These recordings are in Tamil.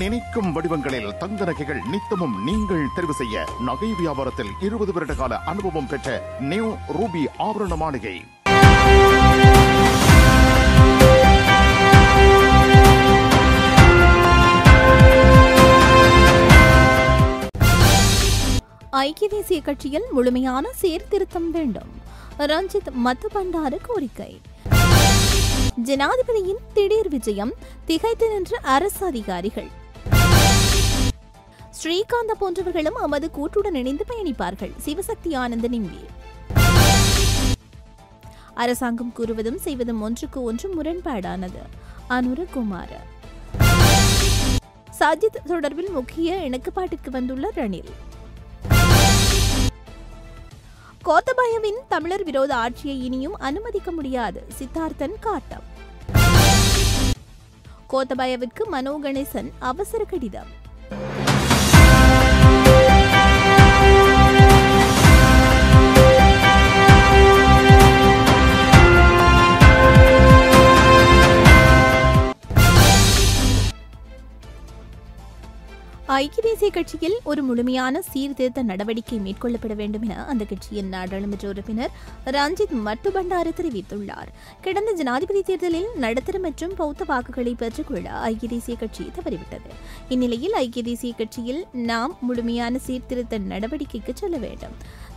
நினைக்கும் வடிவங்களில் தங்க நகைகள் நித்தமும் நீங்கள் தெரிவு செய்ய நகை வியாபாரத்தில் 20 வருட கால அனுபவம் பெற்ற நியூ ரூபி ஆபரண மாளிகை. ஐக்கிய தேசிய கட்சியில் முழுமையான சீர்திருத்தம் வேண்டும், ரஞ்சித் மத்து பண்டார கோரிக்கை. ஜனாதிபதியின் திடீர் விஜயம், திகைத்து நின்ற அரசு அதிகாரிகள். ஸ்ரீகாந்த போன்றவர்களும் அமது கூட்டுடன் இணைந்து பயணிப்பார்கள், சிவசக்தி ஆனந்த நிம்பி. அரசாங்கம் கூறுவதும் செய்வதும் ஒன்றுக்கு ஒன்று முரண்பாடானது, அனுரகுமார். சஜித் தொடர்பில் முக்கிய இணக்கப்பாட்டிற்கு வந்துள்ள ரணில். கோத்தபாயவின் தமிழர் விரோத ஆட்சியை இனியும் அனுமதிக்க முடியாது, சித்தார்த்தன் காட்டம். கோத்தபாயவிற்கு மனோ கணேசன் அவசர கடிதம். ஐக்கிய தேசிய கட்சியில் ஒரு முழுமையான சீர்திருத்த நடவடிக்கை மேற்கொள்ளப்பட வேண்டும் என அந்த கட்சியின் நாடாளுமன்ற உறுப்பினர் ரஞ்சித் மட்டு பண்டார தெரிவித்துள்ளார். கடந்த ஜனாதிபதி தேர்தலில் நடுத்தர மற்றும் பௌத்த வாக்குகளை பெற்றுக்கொள்ள ஐக்கிய தேசிய கட்சி தவறிவிட்டது. இந்நிலையில் ஐக்கிய தேசிய கட்சியில் நாம் முழுமையான சீர்திருத்த நடவடிக்கைக்கு செல்ல வேண்டும்,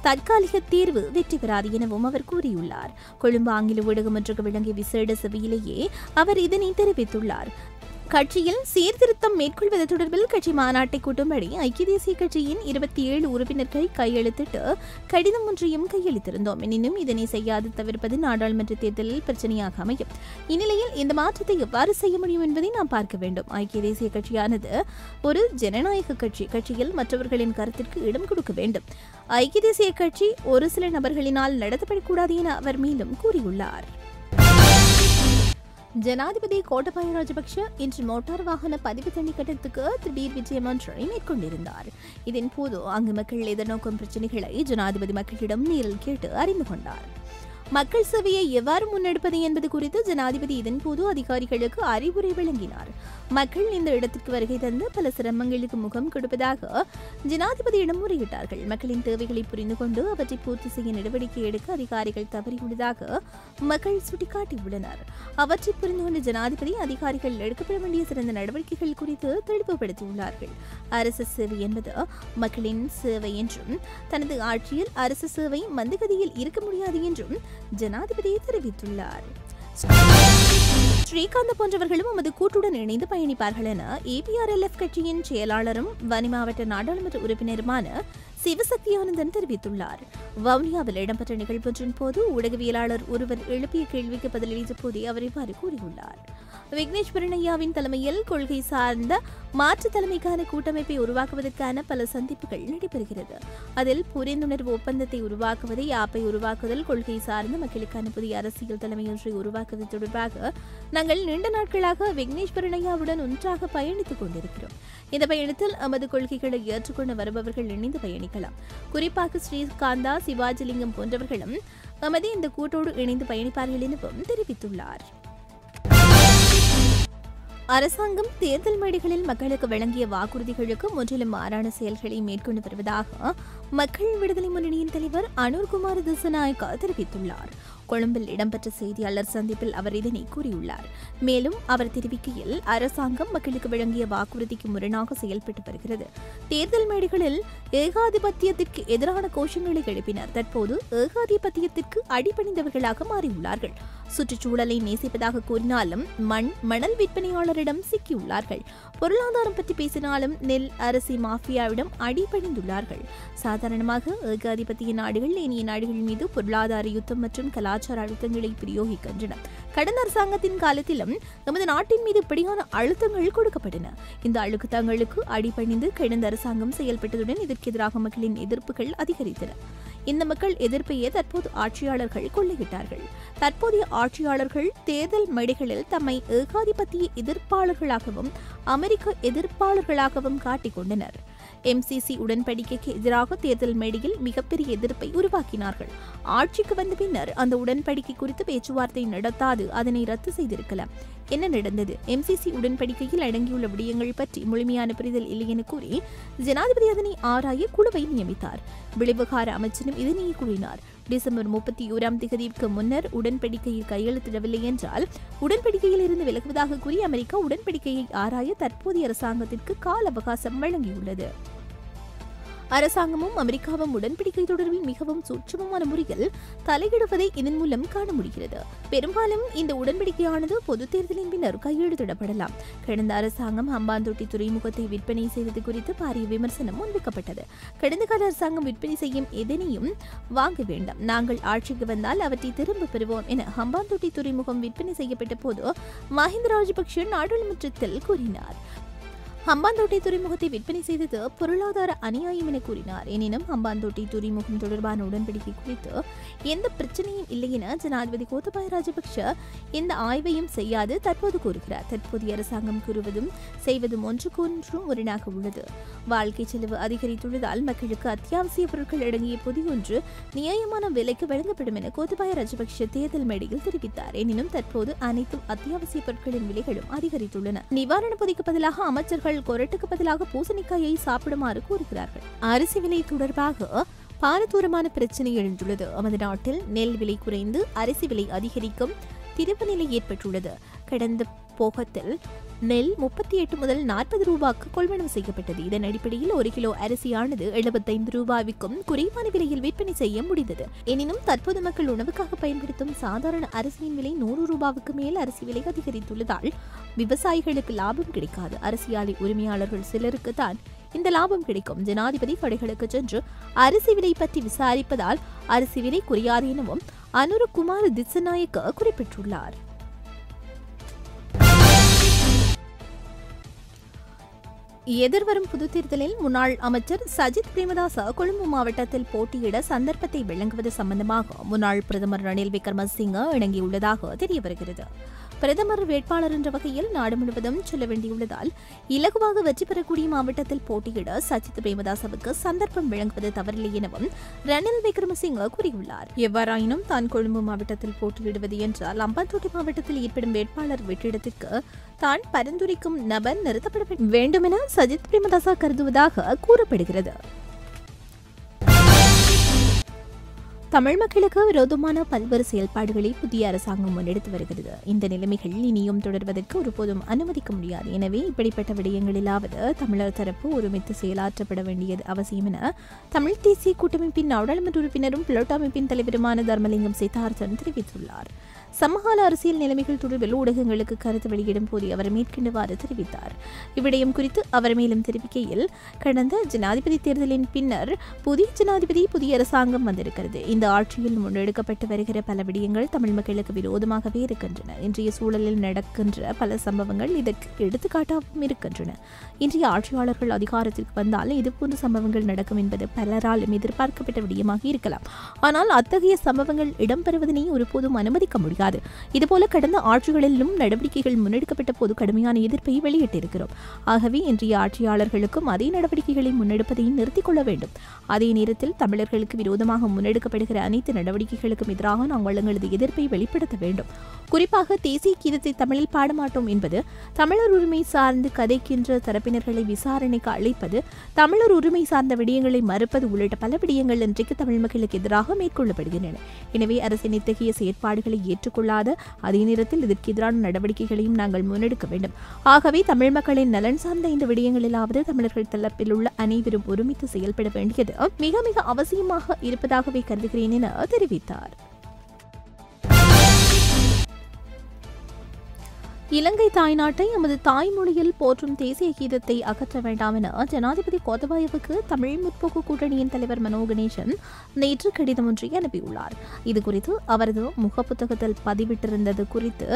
தற்காலிக தீர்வு வெற்றி பெறாது எனவும் அவர் கூறியுள்ளார். கொழும்பு ஆங்கில ஊடகம் ஒன்றுக்கு விளங்கிய விசேட சபையிலேயே அவர் இதனை தெரிவித்துள்ளார். கட்சியில் சீர்திருத்தம் மேற்கொள்வது தொடர்பில் கட்சி மாநாட்டை கூட்டும்படி ஐக்கிய தேசிய கட்சியின் 27 உறுப்பினர்கள் கையெழுத்திட்டு கடிதம் ஒன்றையும் கையளித்திருந்தோம். எனினும் இதனை செய்யாது தவிர்ப்பது நாடாளுமன்ற தேர்தலில் பிரச்சனையாக அமையும். இந்நிலையில் இந்த மாற்றத்தை எவ்வாறு செய்ய முடியும் என்பதை நாம் பார்க்க வேண்டும். ஐக்கிய தேசிய கட்சியானது ஒரு ஜனநாயக கட்சி, கட்சியில் மற்றவர்களின் கருத்திற்கு இடம் கொடுக்க வேண்டும். ஐக்கிய தேசிய கட்சி ஒரு சில நபர்களினால் நடத்தப்படக்கூடாது என அவர் மேலும் கூறியுள்ளார். ஜனாதிபதி கோட்டபாய ராஜபக்ஷ இன்று மோட்டார் வாகன பதிவு தண்ணி கட்டத்துக்கு திடீர் விஜயம் ஒன்றை மேற்கொண்டிருந்தார். இதன் போது அங்கு மக்கள் எதிர்நோக்கும் பிரச்சனைகளை ஜனாதிபதி மக்களிடம் நேரில் கேட்டு அறிந்து கொண்டார். மக்கள் சேவையை எவ்வாறு முன்னெடுப்பது என்பது குறித்து ஜனாதிபதி இதன் போது அதிகாரிகளுக்கு அறிவுரை வழங்கினார். மக்கள் இந்த இடத்திற்கு வருகை தந்து பல சிரமங்களுக்கு முகம் கொடுப்பதாக ஜனாதிபதியிடம் முறையிட்டார்கள். மக்களின் தேவைகளை புரிந்து கொண்டு அவற்றை பூர்த்தி செய்ய நடவடிக்கை எடுக்க அதிகாரிகள் தவறியுள்ளதாக மக்கள் சுட்டிக்காட்டியுள்ளனர். அவற்றை புரிந்து கொண்ட ஜனாதிபதி அதிகாரிகள் எடுக்கப்பட வேண்டிய சிறந்த நடவடிக்கைகள் குறித்து தெளிவுபடுத்தியுள்ளார்கள். அரசு சேவை என்பது மக்களின் சேவை என்றும், தனது ஆட்சியில் அரசு சேவை மந்தகதியில் இருக்க முடியாது என்றும் ஜனாதிபதி தெரிவித்துள்ளார். ஸ்ரீகாந்த் போன்றவர்களும் நமது கூட்டுடன் இணைந்து பயணிப்பார்கள் என APRLF கட்சியின் செயலாளரும் வனி மாவட்ட நாடாளுமன்ற உறுப்பினருமான சிவசக்தி ஆனந்தன் தெரிவித்துள்ளார். வவுனியாவில் இடம்பெற்ற நிகழ்வொன்றின் போது ஊடகவியலாளர் ஒருவர் எழுப்பிய கேள்விக்கு பதிலளித்த போதே அவர் இவ்வாறு கூறியுள்ளார். விக்னேஸ்வரனையாவின் தலைமையில் கொள்கை சார்ந்த மாற்று தலைமைக்கான கூட்டமைப்பை உருவாக்குவதற்கான பல சந்திப்புகள் நடைபெறுகிறது. அதில் புரிந்துணர்வு ஒப்பந்தத்தை உருவாக்குவது, யாப்பை உருவாக்குதல், கொள்கை சார்ந்த மக்களுக்கான புதிய அரசியல் தலைமையொன்றை உருவாக்குவது தொடர்பாக நாங்கள் நீண்ட நாட்களாக விக்னேஸ்வரனையாவுடன் ஒன்றாக பயணித்துக் கொண்டிருக்கிறோம். இந்த பயணத்தில் நமது கொள்கைகளை ஏற்றுக்கொண்டு வருபவர்கள் இணைந்து பயணிக்கலாம். குறிப்பாக ஸ்ரீகாந்தா, சிவாஜிலிங்கம் போன்றவர்களும் நமது இந்த கூட்டோடு இணைந்து பயணிப்பார்கள் எனவும் தெரிவித்துள்ளார். அரசாங்கம் தேர்தல் மேடைகளில் மக்களுக்கு வழங்கிய வாக்குறுதிகளுக்கு முற்றிலும் மாறான செயல்களை மேற்கொண்டு வருவதாக மக்கள் விடுதலை முன்னணியின் தலைவர் அனுர்குமார் திசநாயக்கா தெரிவித்துள்ளார். கொழும்பில் இடம்பெற்ற செய்தியாளர் சந்திப்பில் அவர் இதனை கூறியுள்ளார். மேலும் அவர் தெரிவிக்கையில், அரசாங்கம் மக்களுக்கு வழங்கிய வாக்குறுதிக்கு முரணாக செயல்பட்டு வருகிறது. தேர்தல் மேடைகளில் ஏகாதிபத்தியத்திற்கு எதிரான கோஷங்களை எழுப்பினர். தற்போது ஏகாதிபத்தியத்திற்கு அடிபணிந்தவர்களாக மாறியுள்ளார்கள். சுற்றுச்சூழலை நேசிப்பதாக கூறினாலும் மணல் விற்பனையாளரிடம் சிக்கியுள்ளார்கள். பொருளாதாரம் பற்றி பேசினாலும் நெல் அரிசி மாஃபியாவிடம் அடிபணிந்துள்ளார்கள். சாதாரணமாக ஏகாதிபத்திய நாடுகள் ஏனைய நாடுகள் மீது பொருளாதார யுத்தம் மற்றும் கலா அழுத்தங்களை பிரயோகிக்கின்றன. கடந்த அரசாங்கத்தின் காலத்திலும் நமது நாட்டின் மீது இப்படியான அழுத்தங்கள் கொடுக்கப்பட்டன. இந்த அழுத்தங்களுக்கு அடிபணிந்து கடந்த அரசாங்கம் செயல்பட்டதுடன் இதற்கு எதிராக மக்களின் எதிர்ப்புகள் அதிகரித்தன. இந்த மக்கள் எதிர்ப்பையே தற்போது ஆட்சியாளர்கள் கொள்ளையிட்டார்கள். தற்போதைய ஆட்சியாளர்கள் தேர்தல் மேடைகளில் தம்மை ஏகாதிபத்திய எதிர்ப்பாளர்களாகவும் அமெரிக்க எதிர்ப்பாளர்களாகவும் காட்டிக்கொண்டனர். MCC உடன்படிக்கைக்கு எதிராக தேர்தல் மேடையில் மிகப்பெரிய எதிர்ப்பை உருவாக்கினார்கள். ஆட்சிக்கு வந்த பின்னர் அந்த உடன்படிக்கை குறித்து பேச்சுவார்த்தை நடத்தாது அதனை ரத்து செய்திருக்கலாம். என்ன நடந்தது, MCC உடன்படிக்கையில் அடங்கியுள்ள விடயங்கள் பற்றி முழுமையான புரிதல் இல்லை என கூறி ஜனாதிபதி அதனை ஆராய குழுவை நியமித்தார். வெளிவகார அமைச்சரும் இதனையே கூறினார். டிசம்பர் 31 முன்னர் உடன்படிக்கையில் கையெழுத்திடவில்லை என்றால் உடன்படிக்கையில் இருந்து விலகுவதாக கூறி அமெரிக்கா உடன்படிக்கையை ஆராய தற்போதைய அரசாங்கத்திற்கு கால அவகாசம் வழங்கியுள்ளது. அரசாங்கமும் அமெரிக்காவும் உடன்படிக்கை தொடர்பில் மிகவும் சூட்சமமான முறையில் தலையிடுவதை இதன் மூலம் காண முடிகிறது. பெரும்பாலும் இந்த உடன்படிக்கையானது பொது தேர்தலின் பின்னர் கையெழுத்திடப்படலாம். கடந்த அரசாங்கம் ஹம்பாந்தோட்டி துறைமுகத்தை விற்பனை செய்தது குறித்து பாரிய விமர்சனம் முன்வைக்கப்பட்டது. கடந்த கால அரசாங்கம் விற்பனை செய்யும் எதனையும் வாங்க வேண்டாம், நாங்கள் ஆட்சிக்கு வந்தால் அவற்றை திரும்ப பெறுவோம் என ஹம்பாந்தோட்டி துறைமுகம் விற்பனை செய்யப்பட்ட போது மஹிந்த ராஜபக்ஷ நாடாளுமன்றத்தில் கூறினார். ஹம்பாந்தோட்டை துறைமுகத்தை விற்பனை செய்தது பொருளாதார அநியாயம் என கூறினார். எனினும் ஹம்பாந்தோட்டை துறைமுகம் தொடர்பான உடன்படிக்கை குறித்து எந்த பிரச்சனையும் இல்லை என ஜனாதிபதி கோத்தபாய ராஜபக்ஷ எந்த ஆய்வையும் செய்யாது தற்போது கூறுகிறார். தற்போதைய அரசாங்கம் கூறுவதும் செய்வதும் ஒன்றுக்கொன்றும் முரணாக உள்ளது. வாழ்க்கை செலவு அதிகரித்துள்ளதால் மக்களுக்கு அத்தியாவசிய பொருட்கள் அடங்கிய பொதியொன்று நியாயமான விலைக்கு வழங்கப்படும் என கோத்தபாய ராஜபக்ஷ தேர்தல் மேடையில் தெரிவித்தார். எனினும் தற்போது அனைத்து அத்தியாவசிய பொருட்களின் விலைகளும் அதிகரித்துள்ளன. நிவாரண பொதிக்கு பதிலாக அமைச்சர்கள் கொரட்டுக்கு பதிலாக பூசணிக்காயை சாப்பிடுமாறு கூறுகிறார்கள். அரிசி விலை தொடர்பாக பாரதூரமான பிரச்சனை எழுந்துள்ளது. நமது நாட்டில் நெல் விலை குறைந்து அரிசி விலை அதிகரிக்கும் திருப்பு நிலை ஏற்பட்டுள்ளது. கடந்த போகத்தில் நெல் 38 முதல் 40 ரூபாய்க்கு கொள்வனம் செய்யப்பட்டது. இதன் அடிப்படையில் 1 கிலோ அரிசியானது 75 ரூபாய்க்கும் குறைவான விலையில் விற்பனை செய்ய முடிந்தது. எனினும் தற்போது மக்கள் உணவுக்காக பயன்படுத்தும் சாதாரண அரிசியின் விலை 100 ரூபாய்க்கு மேல் அரிசி விலை அதிகரித்துள்ளதால் விவசாயிகளுக்கு லாபம் கிடைக்காது. அரிசி ஆலை உரிமையாளர்கள் சிலருக்கு தான் இந்த லாபம் கிடைக்கும். ஜனாதிபதி கடைகளுக்கு சென்று அரிசி விலை பற்றி விசாரிப்பதால் அரிசி விலை குறையாது எனவும் அனுரகுமார் திசநாயக்க குறிப்பிட்டுள்ளார். எதிர்வரும் பொது தேர்தலில் முன்னாள் அமைச்சர் சஜித் பிரேமதாச கொழும்பு மாவட்டத்தில் போட்டியிட சந்தர்ப்பத்தை வழங்குவது சம்பந்தமாக முன்னாள் பிரதமர் ரணில் விக்ரமசிங்க இணங்கியுள்ளதாக தெரிய வருகிறது. பிரதமர் வேட்பாளர் என்ற வகையில் நாடு முழுவதும் செல்ல வேண்டியுள்ளதால் இலகுவாக வெற்றி பெறக்கூடிய மாவட்டத்தில் போட்டியிட சஜித் பிரேமதாசவுக்கு சந்தர்ப்பம் வழங்குவது தவறில்லை எனவும் ரணில் விக்ரமசிங்க கூறியுள்ளார். எவ்வாறாயினும் தான் கொழும்பு மாவட்டத்தில் போட்டியிடுவது என்றால் அம்பாந்தோட்டை மாவட்டத்தில் ஏற்படும் வேட்பாளர் வெற்றிடத்திற்கு தான் பரிந்துரைக்கும் நபர் நிறுத்தப்பட வேண்டும் என சஜித் பிரேமதாச கருதுவதாக கூறப்படுகிறது. தமிழ் மக்களுக்கு விரோதமான பல்வேறு செயல்பாடுகளை புதிய அரசாங்கம் முன்னெடுத்து வருகிறது. இந்த நிலைமைகள் இனியும் தொடர்வதற்கு ஒருபோதும் அனுமதிக்க முடியாது. எனவே இப்படிப்பட்ட விடயங்களிலாவது தமிழர் தரப்பு ஒருமித்து செயலாற்றப்பட வேண்டியது அவசியம் என தமிழ் தேசிய கூட்டமைப்பின் நாடாளுமன்ற உறுப்பினரும் பிளட் அமைப்பின் தலைவருமான தர்மலிங்கம் சித்தார்த்தன் தெரிவித்துள்ளார். சமகால அரசியல் நிலைமைகள் தொடர்பில் ஊடகங்களுக்கு கருத்து வெளியிடும் போது அவர் மேற்கண்டவாறு தெரிவித்தார். இவ்விடயம் குறித்து அவர் மேலும் தெரிவிக்கையில், கடந்த ஜனாதிபதி தேர்தலின் பின்னர் புதிய ஜனாதிபதி புதிய அரசாங்கம் வந்திருக்கிறது. இந்த ஆட்சியில் முன்னெடுக்கப்பட்டு வருகிற பல விடயங்கள் தமிழ் மக்களுக்கு விரோதமாகவே இருக்கின்றன. இன்றைய சூழலில் நடக்கின்ற பல சம்பவங்கள் இதற்கு எடுத்துக்காட்டாகவும் இருக்கின்றன. இன்றைய ஆட்சியாளர்கள் அதிகாரத்திற்கு வந்தால் இதுபோன்ற சம்பவங்கள் நடக்கும் என்பது பலராலும் எதிர்பார்க்கப்பட்ட விடயமாக இருக்கலாம். ஆனால் அத்தகைய சம்பவங்கள் இடம்பெறுவதனை ஒருபோதும் அனுமதிக்க முடியும். இதுபோல கடந்த ஆட்சிகளிலும் நடவடிக்கைகள் முன்னெடுக்கப்பட்ட போது கடுமையான எதிர்ப்பை வெளியிட்டிருக்கிறோம். ஆகவே இன்றைய ஆட்சியாளர்களுக்கும் அதே நடவடிக்கைகளை முன்னெடுப்பதை நிறுத்திக் கொள்ள வேண்டும். அதே நேரத்தில் தமிழர்களுக்கு விரோதமாக முன்னெடுக்கப்படுகிற அனைத்து நடவடிக்கைகளுக்கும் எதிராக நாங்கள் எங்களது எதிர்ப்பை வெளிப்படுத்த வேண்டும். குறிப்பாக தேசிய கீதத்தை தமிழில் பாடமாட்டோம் என்பது, தமிழர் உரிமை சார்ந்து கதைக்கின்ற தரப்பினர்களை விசாரணைக்கு அழைப்பது, தமிழர் உரிமை சார்ந்த விடயங்களை மறுப்பது உள்ளிட்ட பல விடயங்கள் இன்றைக்கு தமிழ் மக்களுக்கு எதிராக மேற்கொள்ளப்படுகின்றன. எனவே அரசின் இத்தகைய செயற்பாடுகளை ஏற்றுக்கொள்ளாத அதே நேரத்தில் இதற்கு எதிரான நடவடிக்கைகளையும் நாங்கள் முன்னெடுக்க வேண்டும். ஆகவே தமிழ் மக்களின் நலன் சார்ந்த இந்த விடயங்களிலாவது தமிழர்கள் தரப்பில் உள்ள அனைவரும் ஒருமித்து செயல்பட வேண்டியது மிக மிக அவசியமாக இருப்பதாகவே கருதுகிறேன் என தெரிவித்தார். இலங்கை தாய்நாட்டை எமது தாய்மொழியில் போற்றும் தேசிய கீதத்தை அகற்ற வேண்டாம் என ஜனாதிபதி கோத்தபாயவுக்கு தமிழ் முற்போக்கு கூட்டணியின் தலைவர் மனோ கணேசன் நேற்று கடிதம் ஒன்றை அனுப்பியுள்ளார். இதுகுறித்து அவரது முகப்புத்தகத்தில் பதிவிட்டிருந்தது குறித்து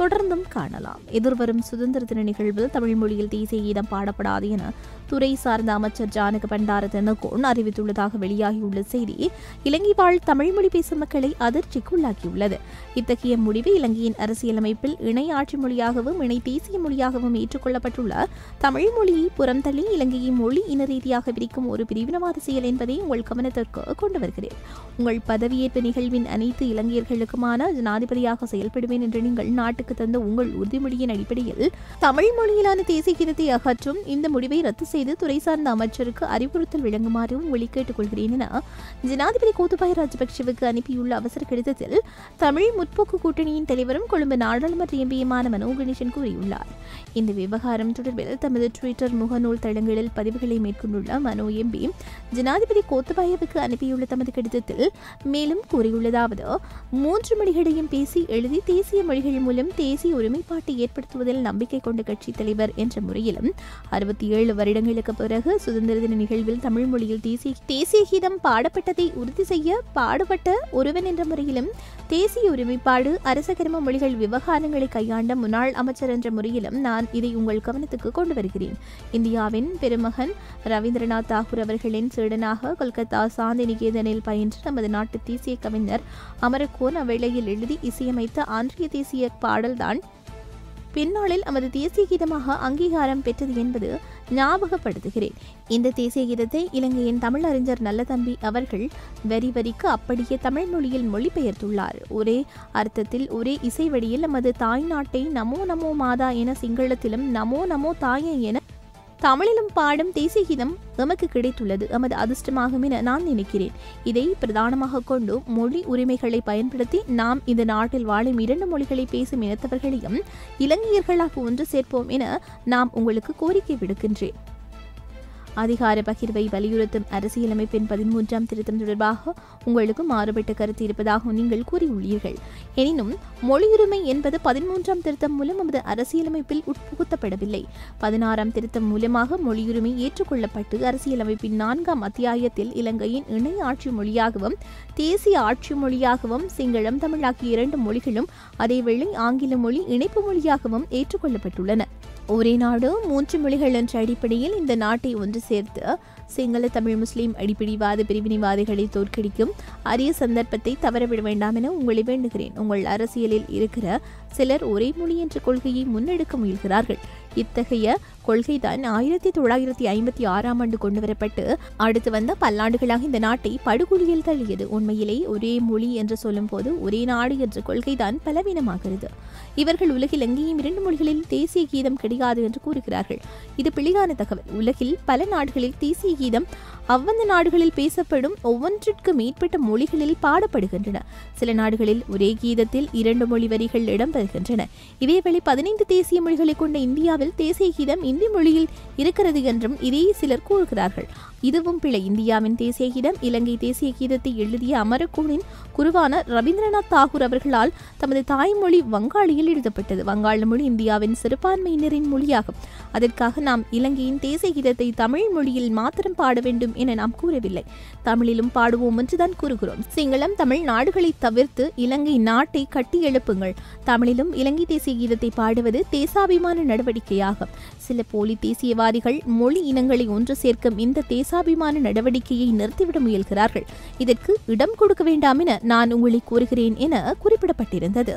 தொடர்ந்தும் காணலாம். எதிர்வரும் சுதந்திர தின நிகழ்வில் தமிழ் மொழியில் தேசிய கீதம் பாடப்படாது என துறை சார்ந்த அமைச்சர் ஜானக பண்டார தினகோன் அறிவித்துள்ளதாக வெளியாகியுள்ள செய்தி இலங்கை வாழ் தமிழ் மொழி பேசும் மக்களை அதிர்ச்சிக்குள்ளாக்கியுள்ளது. இத்தகைய முடிவு இலங்கையின் அரசியலமைப்பில் இணை ஆட்சி மொழி மொழியாகவும் இணை தேசிய மொழியாகவும் ஏற்றுக்கொள்ளப்பட்டுள்ள தமிழ் மொழியை புறம்தள்ளி இலங்கையை மொழி இன ரீதியாக பிரிக்கும் ஒரு பிரிவினவாத செயல் என்பதை உங்கள் கவனத்திற்கு கொண்டு வருகிறேன். உங்கள் பதவியேற்பு நிகழ்வின் அனைத்து இலங்கையர்களுக்குமான ஜனாதிபதியாக செயல்படுவேன் என்று நீங்கள் நாட்டுக்கு தந்த உங்கள் உறுதிமொழியின் அடிப்படையில் தமிழ் மொழியிலான தேசியத்தை அகற்றும் இந்த முடிவை ரத்து செய்து துறை சார்ந்த அமைச்சருக்கு அறிவுறுத்தல் வழங்குமாறு உங்களை கேட்டுக்கொள்கிறேன் என ஜனாதிபதி கோத்தபாய ராஜபக்சவுக்கு அனுப்பியுள்ள அவசர கடிதத்தில் தமிழ் முற்போக்கு கூட்டணியின் தலைவரும் கொழும்பு நாடாளுமன்ற எம்பியுமான மனோ கணேசன் கூறியுள்ளார். இந்த விவகாரம் தொடர்பில் தமது ட்விட்டர் முகநூல் தளங்களில் பதிவுகளை மேற்கொண்டுள்ள மனோ எம்பி ஜனாதிபதி கோத்தபாயவுக்கு அனுப்பியுள்ள தமது கடிதத்தில் மேலும் கூறியுள்ளதாவது, 3 மொழிகளையும் பேசி எழுதி தேசிய மொழிகள் மூலம் தேசிய ஒருமைப்பாட்டை ஏற்படுத்துவதில் நம்பிக்கை கொண்ட கட்சித் தலைவர் என்ற முறையிலும் 67 வருடங்களுக்கு பிறகு சுதந்திர தின நிகழ்வில் தமிழ் மொழியில் தேசிய கீதம் பாடப்பட்டதை உறுதி செய்ய பாடுபட்ட ஒருவன் என்ற முறையிலும் தேசிய ஒருமைப்பாடு அரச கரும மொழிகள் விவகாரங்களை கையாண்ட முன்னாள் அமைச்சர் என்ற முறையிலும் நான் இதை உங்கள் கவனத்துக்கு கொண்டு வருகிறேன். இந்தியாவின் பெருமகன் ரவீந்திரநாத் தாகூர் அவர்களின் சீடனாக கொல்கத்தா சாந்தி நிகேதனில் பயின்று நமது நாட்டு தேசிய கவிஞர் அமரக்கோன் அவ்வேளையில் எழுதி இசையமைத்த ஆன்றிய தேசிய பாடல்தான் பின்னாளில் நமது தேசிய கீதமாக அங்கீகாரம் பெற்றது என்பது ஞாபகப்படுத்துகிறேன். இந்த தேசிய கீதத்தை இலங்கையின் தமிழ் அறிஞர் நல்லதம்பி அவர்கள் வரி வரிக்கு அப்படியே தமிழ் மொழியில் மொழிபெயர்த்துள்ளார். ஒரே அர்த்தத்தில் ஒரே இசை வழியில் நமது தாய் நாட்டை நமோ நமோ மாதா என சிங்களத்திலும் நமோ நமோ தாயே என தமிழிலும் பாடும் தேசிய கீதம் நமக்கு கிடைத்துள்ளது நமது அதிர்ஷ்டமாகும் என நான் நினைக்கிறேன். இதை பிரதானமாக கொண்டு மொழி உரிமைகளை பயன்படுத்தி நாம் இந்த நாட்டில் வாழும் 2 மொழிகளை பேசும் இனத்தவர்களையும் இலங்கையர்களாக ஒன்று சேர்ப்போம் என நாம் உங்களுக்கு கோரிக்கை விடுக்கின்றேன். அதிகார பகிர்வை வலியுறுத்தும் அரசியலமைப்பின் 13ஆம் திருத்தம் தொடர்பாக உங்களுக்கு மாறுபட்ட கருத்து இருப்பதாக நீங்கள் கூறியுள்ளீர்கள். எனினும் மொழியுரிமை என்பது 13ஆம் திருத்தம் மூலம் நமது அரசியலமைப்பில் உட்புகுத்தப்படவில்லை. 16ஆம் திருத்தம் மூலமாக மொழியுரிமை ஏற்றுக்கொள்ளப்பட்டு அரசியலமைப்பின் 4ஆம் அத்தியாயத்தில் இலங்கையின் இணை ஆட்சி மொழியாகவும் தேசிய ஆட்சி மொழியாகவும் சிங்களம் தமிழ் ஆகிய 2 மொழிகளும் அதேவேளை ஆங்கில மொழி இணைப்பு மொழியாகவும் ஏற்றுக்கொள்ளப்பட்டுள்ளன. ஒரே நாடு 3 மொழிகள் என்ற அடிப்படையில் இந்த நாட்டை ஒன்று சேர்த்து சிங்கள தமிழ் முஸ்லீம் அடிப்படைவாத பிரிவினைவாதிகளை தோற்கடிக்கும் அரிய சந்தர்ப்பத்தை தவறவிட வேண்டாம் என உங்களை வேண்டுகிறேன். உங்கள் அரசியலில் இருக்கிற சிலர் ஒரே மொழி என்ற கொள்கையை முன்னெடுக்க முயல்கிறார்கள். இத்தகைய கொள்கைதான் 1956ஆம் ஆண்டு கொண்டுவரப்பட்டு அடுத்து வந்த பல்லாண்டுகளாக இந்த நாட்டை படுகொலியில் தள்ளியது. உண்மையிலே ஒரே மொழி என்று சொல்லும் போது ஒரே நாடு என்ற கொள்கைதான் பலவீனமாகிறது. இவர்கள் உலகில் எங்கேயும் 2 மொழிகளில் தேசிய கீதம் கிடையாது என்று கூறுகிறார்கள். இது பிழையான தகவல். உலகில் பல நாடுகளில் தேசிய கீதம் அவ்வந்த நாடுகளில் பேசப்படும் ஒவ்வொன்றிற்கு மேற்பட்ட மொழிகளில் பாடப்படுகின்றன. சில நாடுகளில் ஒரே கீதத்தில் 2 மொழி வரிகள் இடம்பெறுகின்றன. இதேவேளை 15 தேசிய மொழிகளை கொண்ட இந்தியாவில் தேசிய கீதம் இந்தி மொழியில் இருக்கிறது என்றும் இதே சிலர் கூறுகிறார்கள். இதுவும் பிழை. இந்தியாவின் தேசிய கீதம் இலங்கை தேசிய கீதத்தை எழுதிய அமரக்கோனின் குருவான ரவீந்திரநாத் தாகூர் அவர்களால் தமது தாய்மொழி வங்காளியில் எழுதப்பட்டது. வங்காள மொழி இந்தியாவின் சிறுபான்மையினரின் மொழியாகும். அதற்காக நாம் இலங்கையின் தேசிய கீதத்தை தமிழ் மொழியில் மாத்திரம் பாட வேண்டும் என நாம் கூறவில்லை. தமிழிலும் பாடுவோம் என்றுதான் கூறுகிறோம். சிங்களம் தமிழ் நாடுகளை தவிர்த்து இலங்கை நாட்டை கட்டி எழுப்புங்கள். தமிழிலும் இலங்கை தேசிய கீதத்தை பாடுவது தேசாபிமான நடவடிக்கையாகும். சில போலி தேசியவாதிகள் மொழி இனங்களை ஒன்று சேர்க்கும் இந்த தேசாபிமான நடவடிக்கையை நிறுத்திவிட முயல்கிறார்கள். இதற்கு இடம் கொடுக்க வேண்டாம் என நான் உங்களை கூறுகிறேன் என குறிப்பிடப்பட்டிருந்தது.